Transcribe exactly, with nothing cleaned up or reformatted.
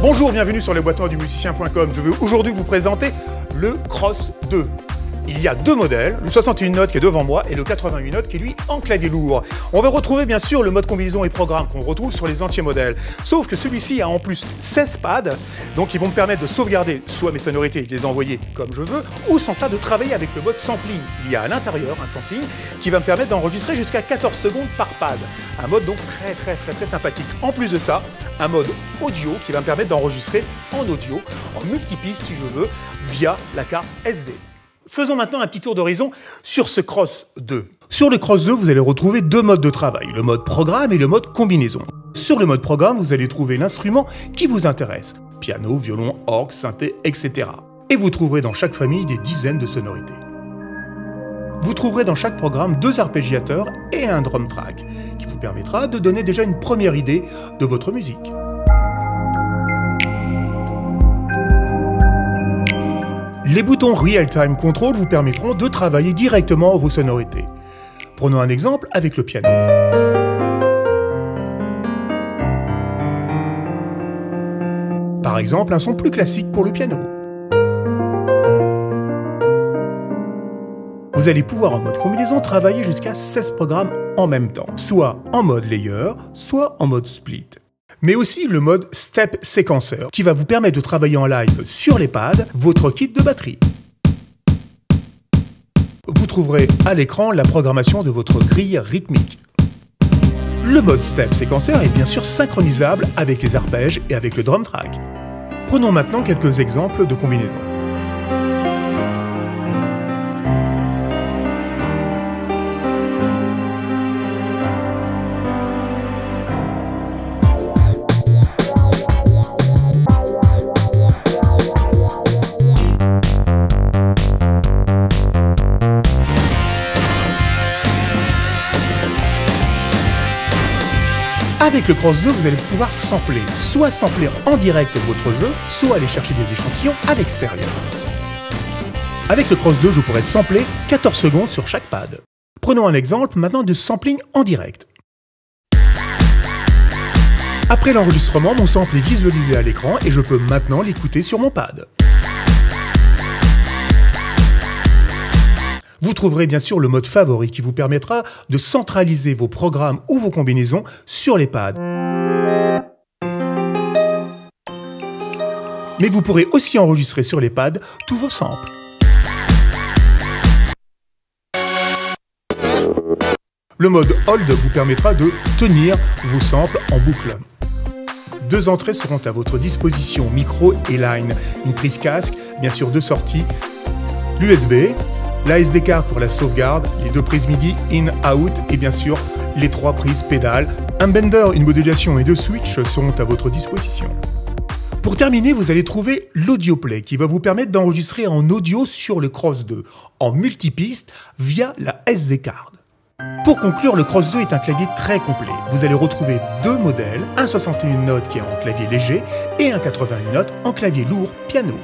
Bonjour, bienvenue sur les boîtes noires du musicien point com. Je vais aujourd'hui vous présenter le Kross deux. Il y a deux modèles, le soixante et une notes qui est devant moi et le quatre-vingt-huit notes qui est lui en clavier lourd. On va retrouver bien sûr le mode combinaison et programme qu'on retrouve sur les anciens modèles. Sauf que celui-ci a en plus seize pads, donc ils vont me permettre de sauvegarder soit mes sonorités et de les envoyer comme je veux, ou sans ça de travailler avec le mode sampling. Il y a à l'intérieur un sampling qui va me permettre d'enregistrer jusqu'à quatorze secondes par pad. Un mode donc très très très très sympathique. En plus de ça, un mode audio qui va me permettre d'enregistrer en audio, en multipiste si je veux, via la carte S D. Faisons maintenant un petit tour d'horizon sur ce Kross deux. Sur le Kross deux, vous allez retrouver deux modes de travail, le mode programme et le mode combinaison. Sur le mode programme, vous allez trouver l'instrument qui vous intéresse, piano, violon, orgue, synthé, et cetera. Et vous trouverez dans chaque famille des dizaines de sonorités. Vous trouverez dans chaque programme deux arpégiateurs et un drum track, qui vous permettra de donner déjà une première idée de votre musique. Les boutons Real Time Control vous permettront de travailler directement vos sonorités. Prenons un exemple avec le piano. Par exemple, un son plus classique pour le piano. Vous allez pouvoir en mode combinaison travailler jusqu'à seize programmes en même temps, soit en mode layer, soit en mode split. Mais aussi le mode Step Séquencer, qui va vous permettre de travailler en live sur les pads votre kit de batterie. Vous trouverez à l'écran la programmation de votre grille rythmique. Le mode Step Séquencer est bien sûr synchronisable avec les arpèges et avec le drum track. Prenons maintenant quelques exemples de combinaisons. Avec le Kross deux, vous allez pouvoir sampler, soit sampler en direct votre jeu, soit aller chercher des échantillons à l'extérieur. Avec le Kross deux, je pourrais sampler quatorze secondes sur chaque pad. Prenons un exemple maintenant de sampling en direct. Après l'enregistrement, mon sample est visualisé à l'écran et je peux maintenant l'écouter sur mon pad. Vous trouverez bien sûr le mode favori qui vous permettra de centraliser vos programmes ou vos combinaisons sur les pads. Mais vous pourrez aussi enregistrer sur les pads tous vos samples. Le mode hold vous permettra de tenir vos samples en boucle. Deux entrées seront à votre disposition, micro et line, une prise casque, bien sûr deux sorties, l'U S B, la S D card pour la sauvegarde, les deux prises MIDI in-out et bien sûr les trois prises pédales. Un bender, une modulation et deux switches seront à votre disposition. Pour terminer, vous allez trouver l'audio play qui va vous permettre d'enregistrer en audio sur le Kross deux, en multipiste via la S D card. Pour conclure, le Kross deux est un clavier très complet. Vous allez retrouver deux modèles, un soixante et une notes qui est en clavier léger et un quatre-vingt-huit notes en clavier lourd piano.